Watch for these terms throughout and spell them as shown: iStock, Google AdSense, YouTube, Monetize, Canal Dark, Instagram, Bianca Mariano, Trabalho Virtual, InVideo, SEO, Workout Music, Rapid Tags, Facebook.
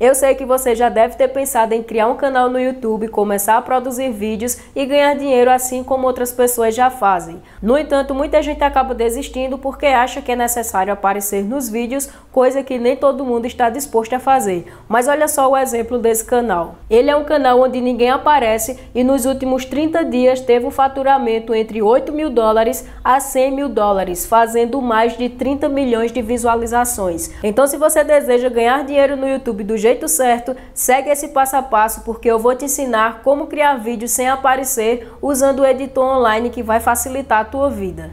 Eu sei que você já deve ter pensado em criar um canal no YouTube, começar a produzir vídeos e ganhar dinheiro assim como outras pessoas já fazem. No entanto, muita gente acaba desistindo porque acha que é necessário aparecer nos vídeos, coisa que nem todo mundo está disposto a fazer. Mas olha só o exemplo desse canal. Ele é um canal onde ninguém aparece e nos últimos 30 dias teve um faturamento entre US$8 mil a US$100 mil, fazendo mais de 30 milhões de visualizações. Então, se você deseja ganhar dinheiro no YouTube do jeito certo, segue esse passo a passo, porque eu vou te ensinar como criar vídeos sem aparecer usando o editor online que vai facilitar a tua vida.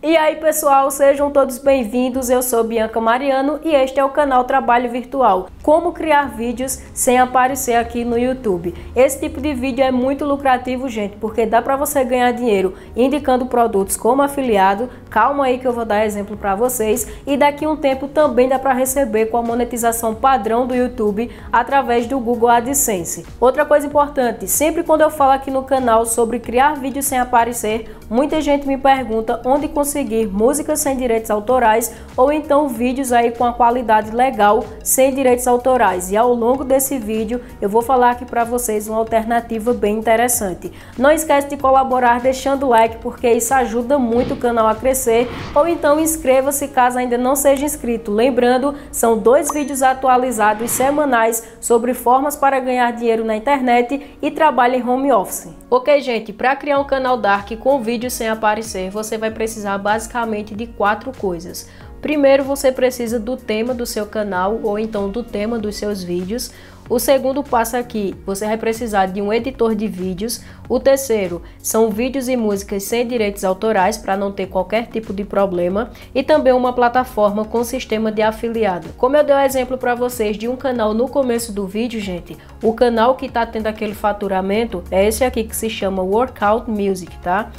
E aí pessoal, sejam todos bem-vindos, eu sou Bianca Mariano e este é o canal Trabalho Virtual, como criar vídeos sem aparecer aqui no YouTube. Esse tipo de vídeo é muito lucrativo, gente, porque dá pra você ganhar dinheiro indicando produtos como afiliado, calma aí que eu vou dar exemplo pra vocês, e daqui um tempo também dá pra receber com a monetização padrão do YouTube através do Google AdSense. Outra coisa importante, sempre quando eu falo aqui no canal sobre criar vídeos sem aparecer, muita gente me pergunta onde conseguir músicas sem direitos autorais ou então vídeos aí com a qualidade legal sem direitos autorais, e ao longo desse vídeo eu vou falar aqui para vocês uma alternativa bem interessante. Não esquece de colaborar deixando o like, porque isso ajuda muito o canal a crescer, ou então inscreva-se caso ainda não seja inscrito. Lembrando, são 2 vídeos atualizados semanais sobre formas para ganhar dinheiro na internet e trabalho em home office. Ok gente, para criar um canal dark com vídeo sem aparecer, você vai precisar basicamente de 4 coisas. Primeiro, você precisa do tema do seu canal ou então do tema dos seus vídeos. O segundo passo aqui, você vai precisar de um editor de vídeos. O terceiro, são vídeos e músicas sem direitos autorais para não ter qualquer tipo de problema, e também uma plataforma com sistema de afiliado. Como eu dei um exemplo para vocês de um canal no começo do vídeo, gente, o canal que tá tendo aquele faturamento é esse aqui que se chama Workout Music, tá?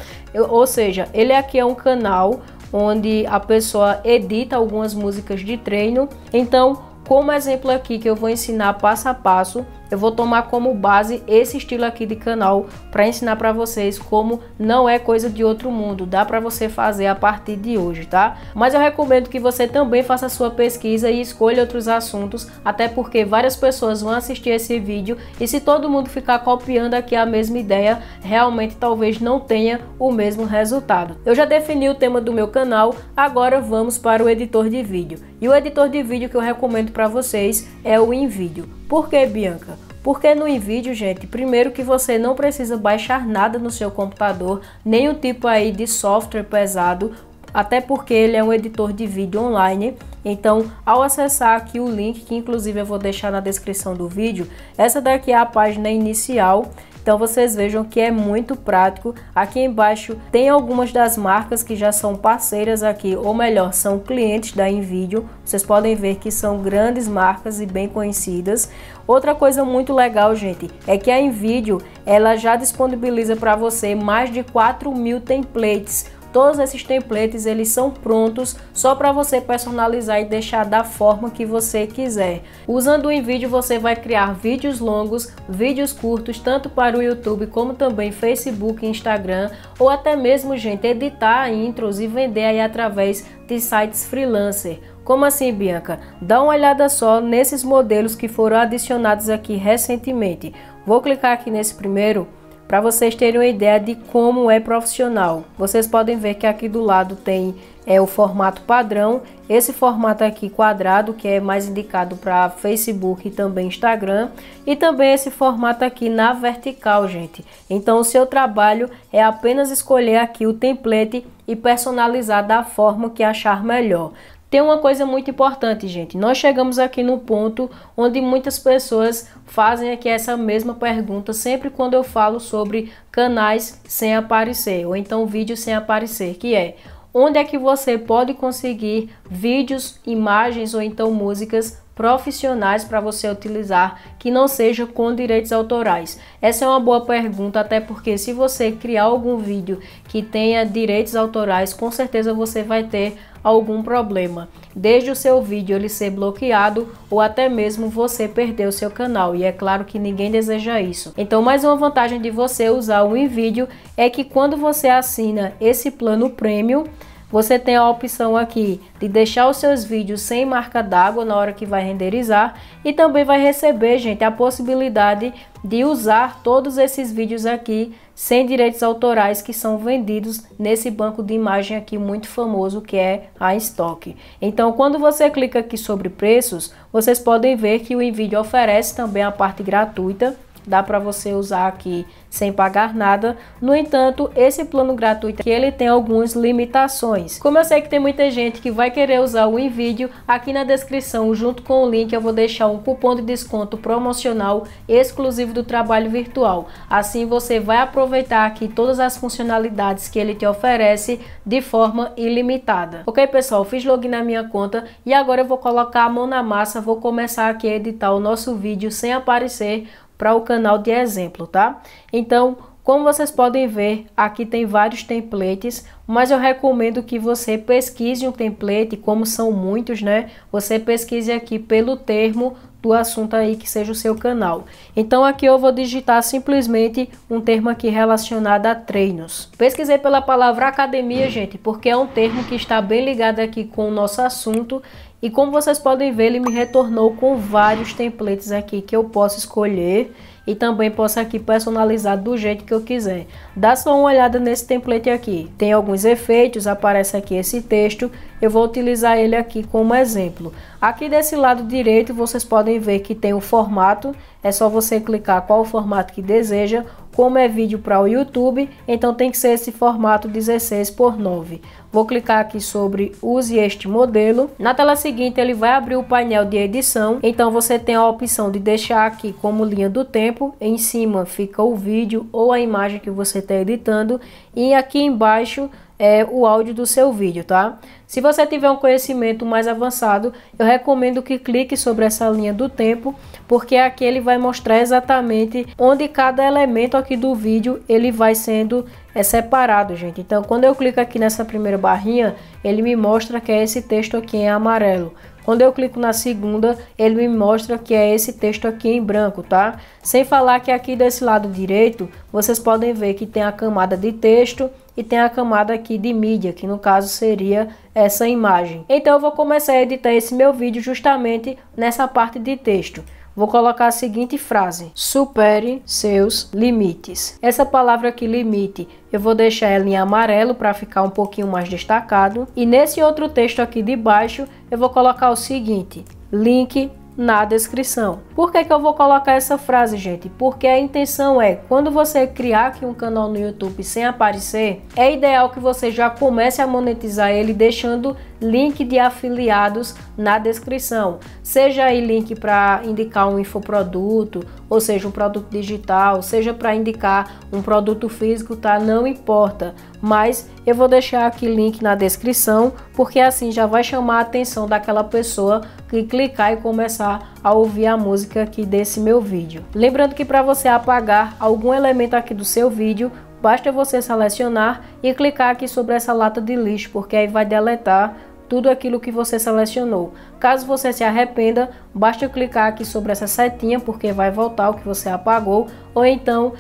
Ou seja, ele aqui é um canal onde a pessoa edita algumas músicas de treino. Então, como exemplo aqui que eu vou ensinar passo a passo, eu vou tomar como base esse estilo aqui de canal para ensinar para vocês como não é coisa de outro mundo, dá para você fazer a partir de hoje, tá? Mas eu recomendo que você também faça a sua pesquisa e escolha outros assuntos, até porque várias pessoas vão assistir esse vídeo e se todo mundo ficar copiando aqui a mesma ideia, realmente talvez não tenha o mesmo resultado. Eu já defini o tema do meu canal, agora vamos para o editor de vídeo. E o editor de vídeo que eu recomendo para vocês é o InVideo. Por que, Bianca? Porque no InVideo, gente, primeiro que você não precisa baixar nada no seu computador, nenhum tipo aí de software pesado, até porque ele é um editor de vídeo online. Então, ao acessar aqui o link, que inclusive eu vou deixar na descrição do vídeo, essa daqui é a página inicial. Então vocês vejam que é muito prático. Aqui embaixo tem algumas das marcas que já são parceiras aqui, ou melhor, são clientes da InVideo. Vocês podem ver que são grandes marcas e bem conhecidas. Outra coisa muito legal, gente, é que a InVideo ela já disponibiliza para você mais de 4 mil templates. Todos esses templates eles são prontos só para você personalizar e deixar da forma que você quiser. Usando o InVideo você vai criar vídeos longos, vídeos curtos, tanto para o YouTube como também Facebook e Instagram, ou até mesmo, gente, editar intros e vender aí através de sites freelancer. Como assim, Bianca? Dá uma olhada só nesses modelos que foram adicionados aqui recentemente. Vou clicar aqui nesse primeiro para vocês terem uma ideia de como é profissional. Vocês podem ver que aqui do lado tem o formato padrão, esse formato aqui quadrado que é mais indicado para Facebook e também Instagram, e também esse formato aqui na vertical, gente. Então o seu trabalho é apenas escolher aqui o template e personalizar da forma que achar melhor. Tem uma coisa muito importante, gente. Nós chegamos aqui no ponto onde muitas pessoas fazem aqui essa mesma pergunta sempre quando eu falo sobre canais sem aparecer, ou então vídeos sem aparecer, que é: onde é que você pode conseguir vídeos, imagens ou então músicas profissionais para você utilizar que não seja com direitos autorais? Essa é uma boa pergunta, até porque se você criar algum vídeo que tenha direitos autorais, com certeza você vai ter algum problema, desde o seu vídeo ele ser bloqueado ou até mesmo você perder o seu canal, e é claro que ninguém deseja isso. Então, mais uma vantagem de você usar o InVideo é que quando você assina esse plano premium, Você tem a opção aqui de deixar os seus vídeos sem marca d'água na hora que vai renderizar, e também vai receber, gente, a possibilidade de usar todos esses vídeos aqui sem direitos autorais que são vendidos nesse banco de imagem aqui muito famoso que é iStock. Então, quando você clica aqui sobre preços, vocês podem ver que o InVideo oferece também a parte gratuita. Dá para você usar aqui sem pagar nada. No entanto, esse plano gratuito aqui, ele tem algumas limitações. Como eu sei que tem muita gente que vai querer usar o InVideo, aqui na descrição, junto com o link, eu vou deixar um cupom de desconto promocional exclusivo do Trabalho Virtual. Assim você vai aproveitar aqui todas as funcionalidades que ele te oferece de forma ilimitada. Ok, pessoal? Fiz login na minha conta e agora eu vou colocar a mão na massa, vou começar aqui a editar o nosso vídeo sem aparecer para o canal de exemplo, tá? Então, como vocês podem ver, aqui tem vários templates, mas eu recomendo que você pesquise um template, como são muitos, né? Você pesquise aqui pelo termo do assunto aí que seja o seu canal. Então aqui eu vou digitar simplesmente um termo aqui relacionado a treinos. Pesquisei pela palavra academia, gente, porque é um termo que está bem ligado aqui com o nosso assunto. E como vocês podem ver, ele me retornou com vários templates aqui que eu posso escolher e também posso aqui personalizar do jeito que eu quiser. Dá só uma olhada nesse template aqui. Tem alguns efeitos, aparece aqui esse texto. Eu vou utilizar ele aqui como exemplo. Aqui desse lado direito, vocês podem ver que tem o formato. É só você clicar qual o formato que deseja. Como é vídeo para o YouTube, então tem que ser esse formato 16:9. Vou clicar aqui sobre use este modelo. Na tela seguinte ele vai abrir o painel de edição. Então você tem a opção de deixar aqui como linha do tempo. Em cima fica o vídeo ou a imagem que você está editando. E aqui embaixo é o áudio do seu vídeo, tá? Se você tiver um conhecimento mais avançado, eu recomendo que clique sobre essa linha do tempo, porque aqui ele vai mostrar exatamente onde cada elemento aqui do vídeo ele vai sendo separado, gente. Então, quando eu clico aqui nessa primeira barrinha, ele me mostra que é esse texto aqui em amarelo. Quando eu clico na segunda, ele me mostra que é esse texto aqui em branco, tá? Sem falar que aqui desse lado direito, vocês podem ver que tem a camada de texto e tem a camada aqui de mídia, que no caso seria essa imagem. Então eu vou começar a editar esse meu vídeo justamente nessa parte de texto. Vou colocar a seguinte frase: supere seus limites. Essa palavra aqui, limite, eu vou deixar ela em amarelo para ficar um pouquinho mais destacado. E nesse outro texto aqui de baixo, eu vou colocar o seguinte: link na descrição. Por que eu vou colocar essa frase, gente? Porque a intenção é, quando você criar aqui um canal no YouTube sem aparecer, é ideal que você já comece a monetizar ele deixando link de afiliados na descrição. Seja aí link para indicar um infoproduto, ou seja, um produto digital, seja para indicar um produto físico, tá? Não importa. Mas eu vou deixar aqui link na descrição, porque assim já vai chamar a atenção daquela pessoa que clicar e começar a ouvir a música aqui desse meu vídeo. Lembrando que para você apagar algum elemento aqui do seu vídeo, basta você selecionar e clicar aqui sobre essa lata de lixo, porque aí vai deletar tudo aquilo que você selecionou. Caso você se arrependa, basta clicar aqui sobre essa setinha, porque vai voltar o que você apagou, ou então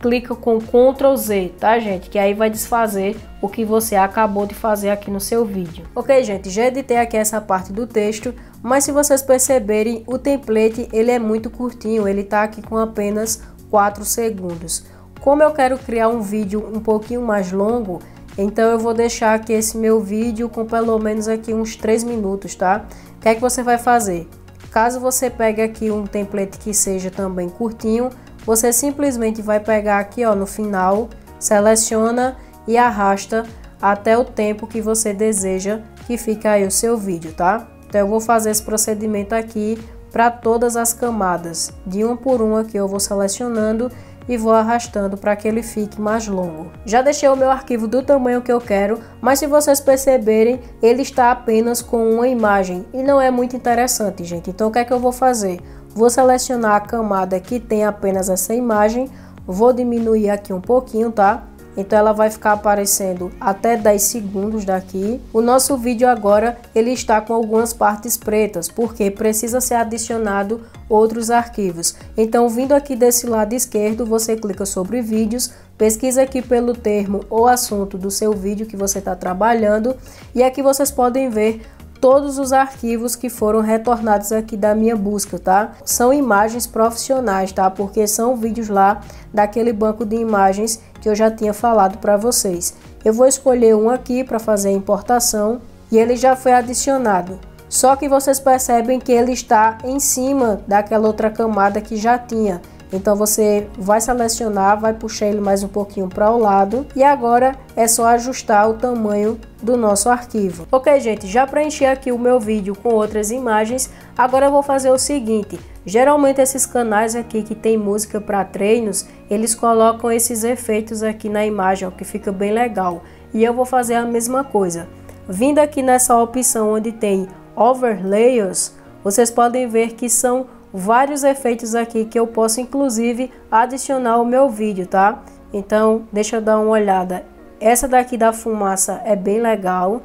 clica com Ctrl Z, tá, gente? Que aí vai desfazer o que você acabou de fazer aqui no seu vídeo. Ok, gente, já editei aqui essa parte do texto, mas se vocês perceberem, o template ele é muito curtinho, ele tá aqui com apenas 4 segundos. Como eu quero criar um vídeo um pouquinho mais longo, então eu vou deixar aqui esse meu vídeo com pelo menos aqui uns 3 minutos, tá? O que é que você vai fazer? Caso você pegue aqui um template que seja também curtinho, você simplesmente vai pegar aqui, ó, no final, seleciona e arrasta até o tempo que você deseja que fique aí o seu vídeo, tá? Então eu vou fazer esse procedimento aqui para todas as camadas. De um por um aqui eu vou selecionando e vou arrastando para que ele fique mais longo. Já deixei o meu arquivo do tamanho que eu quero, mas se vocês perceberem, ele está apenas com uma imagem e não é muito interessante, gente. Então o que é que eu vou fazer? Vou selecionar a camada que tem apenas essa imagem, vou diminuir aqui um pouquinho, tá? Então ela vai ficar aparecendo até 10 segundos daqui. O nosso vídeo agora ele está com algumas partes pretas, porque precisa ser adicionado outros arquivos. Então vindo aqui desse lado esquerdo, você clica sobre vídeos, pesquisa aqui pelo termo ou assunto do seu vídeo que você está trabalhando, e aqui vocês podem ver todos os arquivos que foram retornados aqui da minha busca, tá? São imagens profissionais, tá? Porque são vídeos lá daquele banco de imagens que eu já tinha falado para vocês. Eu vou escolher um aqui para fazer a importação e ele já foi adicionado. Só que vocês percebem que ele está em cima daquela outra camada que já tinha. Então você vai selecionar, vai puxar ele mais um pouquinho para o lado e agora é só ajustar o tamanho do nosso arquivo. Ok, gente, já preenchi aqui o meu vídeo com outras imagens. Agora eu vou fazer o seguinte: geralmente esses canais aqui que tem música para treinos, eles colocam esses efeitos aqui na imagem, o que fica bem legal. E eu vou fazer a mesma coisa. Vindo aqui nessa opção onde tem Overlays, vocês podem ver que são vários efeitos aqui que eu posso inclusive adicionar ao meu vídeo, tá? Então deixa eu dar uma olhada. Essa daqui da fumaça é bem legal,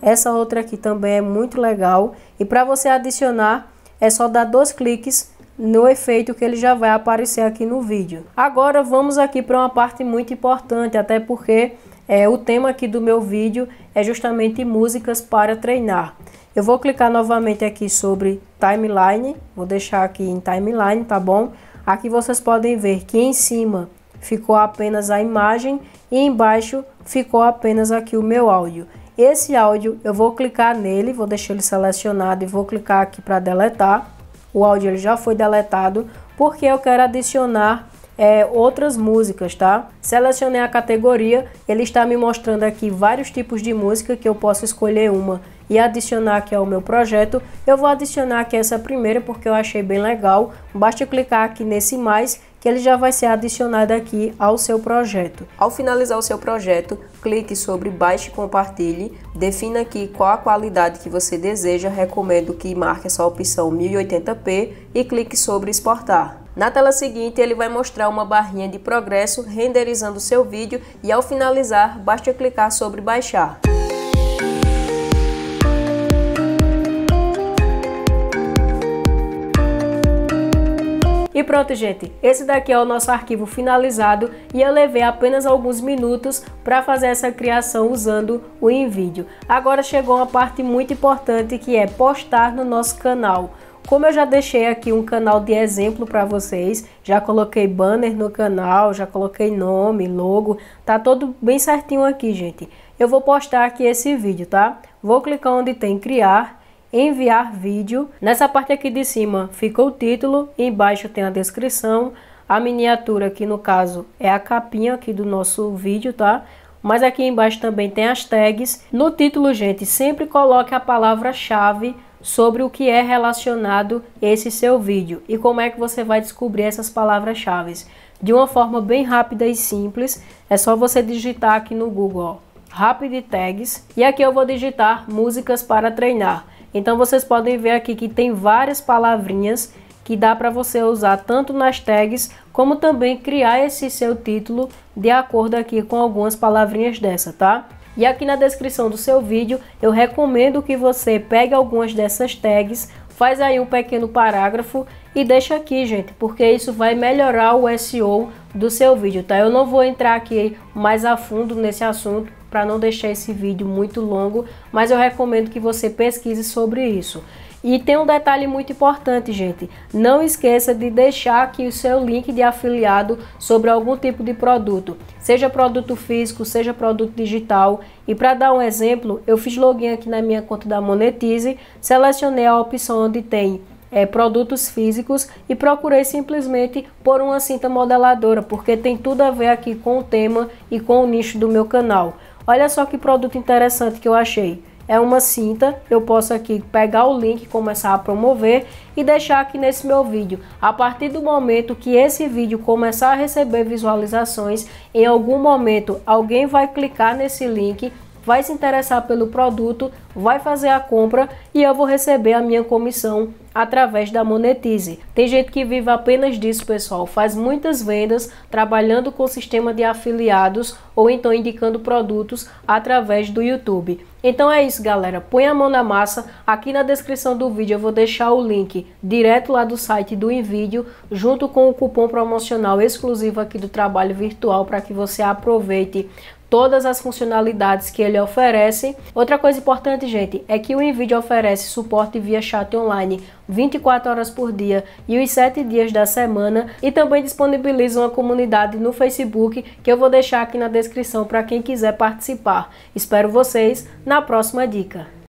essa outra aqui também é muito legal, e para você adicionar é só dar 2 cliques no efeito que ele já vai aparecer aqui no vídeo. Agora vamos aqui para uma parte muito importante, até porque o tema aqui do meu vídeo é justamente músicas para treinar. Eu vou clicar novamente aqui sobre timeline, vou deixar aqui em timeline, tá bom? Aqui vocês podem ver que em cima ficou apenas a imagem e embaixo ficou apenas aqui o meu áudio. Esse áudio eu vou clicar nele, vou deixar ele selecionado e vou clicar aqui para deletar. O áudio ele já foi deletado porque eu quero adicionar outras músicas, tá? Selecionei a categoria, ele está me mostrando aqui vários tipos de música que eu posso escolher uma e adicionar aqui ao meu projeto. Eu vou adicionar aqui essa primeira porque eu achei bem legal. Basta clicar aqui nesse mais que ele já vai ser adicionado aqui ao seu projeto. Ao finalizar o seu projeto, clique sobre baixe e compartilhe. Defina aqui qual a qualidade que você deseja. Recomendo que marque essa opção 1080p e clique sobre exportar. Na tela seguinte ele vai mostrar uma barrinha de progresso renderizando o seu vídeo e ao finalizar basta clicar sobre baixar. E pronto, gente, esse daqui é o nosso arquivo finalizado e eu levei apenas alguns minutos para fazer essa criação usando o InVideo. Agora chegou uma parte muito importante que é postar no nosso canal. Como eu já deixei aqui um canal de exemplo para vocês, já coloquei banner no canal, já coloquei nome, logo, tá todo bem certinho aqui, gente. Eu vou postar aqui esse vídeo, tá? Vou clicar onde tem criar, enviar vídeo. Nessa parte aqui de cima fica o título, embaixo tem a descrição, a miniatura que no caso é a capinha aqui do nosso vídeo, tá? Mas aqui embaixo também tem as tags. No título, gente, sempre coloque a palavra-chave sobre o que é relacionado esse seu vídeo e como é que você vai descobrir essas palavras-chave de uma forma bem rápida e simples. É só você digitar aqui no Google, ó, Rapid Tags, e aqui eu vou digitar músicas para treinar. Então vocês podem ver aqui que tem várias palavrinhas que dá para você usar tanto nas tags como também criar esse seu título de acordo aqui com algumas palavrinhas dessa, tá? E aqui na descrição do seu vídeo, eu recomendo que você pegue algumas dessas tags, faz aí um pequeno parágrafo e deixa aqui, gente, porque isso vai melhorar o SEO do seu vídeo, tá? Eu não vou entrar aqui mais a fundo nesse assunto para não deixar esse vídeo muito longo, mas eu recomendo que você pesquise sobre isso. E tem um detalhe muito importante, gente, não esqueça de deixar aqui o seu link de afiliado sobre algum tipo de produto, seja produto físico, seja produto digital. E para dar um exemplo, eu fiz login aqui na minha conta da Monetize, selecionei a opção onde tem produtos físicos e procurei simplesmente por uma cinta modeladora, porque tem tudo a ver aqui com o tema e com o nicho do meu canal. Olha só que produto interessante que eu achei. É uma cinta, eu posso aqui pegar o link, começar a promover e deixar aqui nesse meu vídeo. A partir do momento que esse vídeo começar a receber visualizações, em algum momento alguém vai clicar nesse link vai se interessar pelo produto, vai fazer a compra e eu vou receber a minha comissão através da Monetize. Tem gente que vive apenas disso, pessoal, faz muitas vendas trabalhando com o sistema de afiliados ou então indicando produtos através do YouTube. Então é isso, galera, põe a mão na massa. Aqui na descrição do vídeo eu vou deixar o link direto lá do site do InVideo, junto com o cupom promocional exclusivo aqui do Trabalho Virtual, para que você aproveite todas as funcionalidades que ele oferece. Outra coisa importante, gente, é que o InVideo oferece suporte via chat online 24 horas por dia e os 7 dias da semana, e também disponibiliza uma comunidade no Facebook que eu vou deixar aqui na descrição para quem quiser participar. Espero vocês na próxima dica.